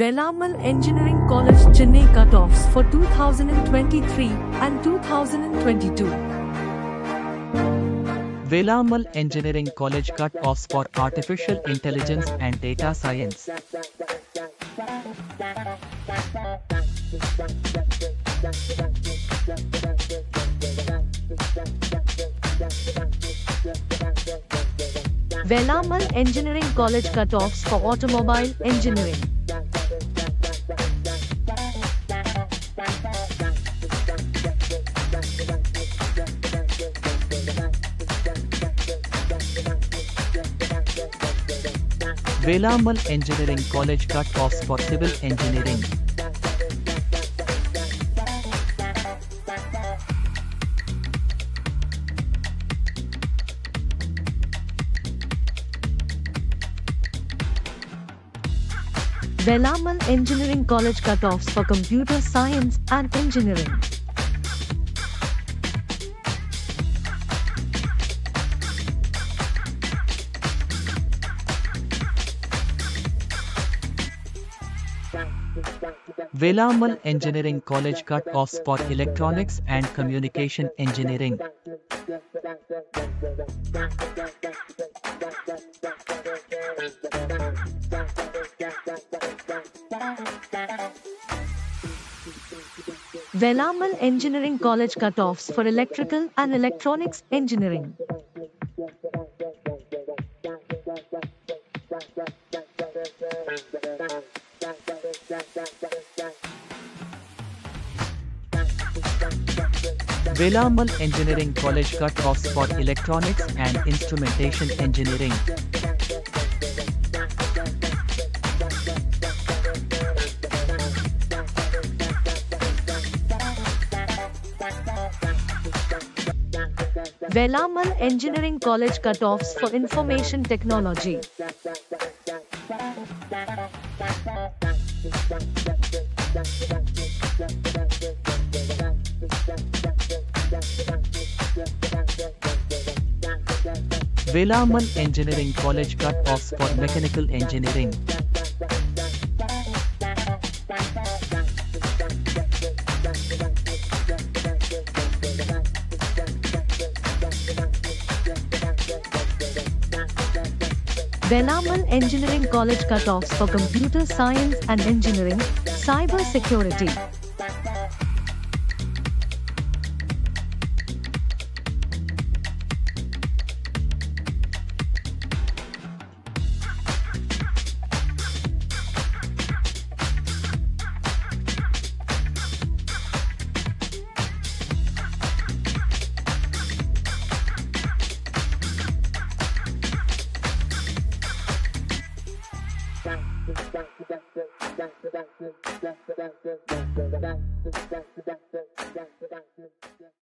Velammal Engineering College Chennai cutoffs for 2023 and 2022. Velammal Engineering College cutoffs for Artificial Intelligence and Data Science. Velammal Engineering College cutoffs for Automobile Engineering. Velammal Engineering College cutoffs for Civil Engineering. Velammal Engineering College cutoffs for Computer Science and Engineering. Velammal Engineering College cutoffs for Electronics and Communication Engineering. Velammal Engineering College cutoffs for Electrical and Electronics Engineering. Velammal Engineering College cutoffs for Electronics and Instrumentation Engineering. Velammal Engineering College cutoffs for Information Technology. Velammal Engineering College cutoffs for Mechanical Engineering. Velammal Engineering College cutoffs for Computer Science and Engineering, Cyber Security.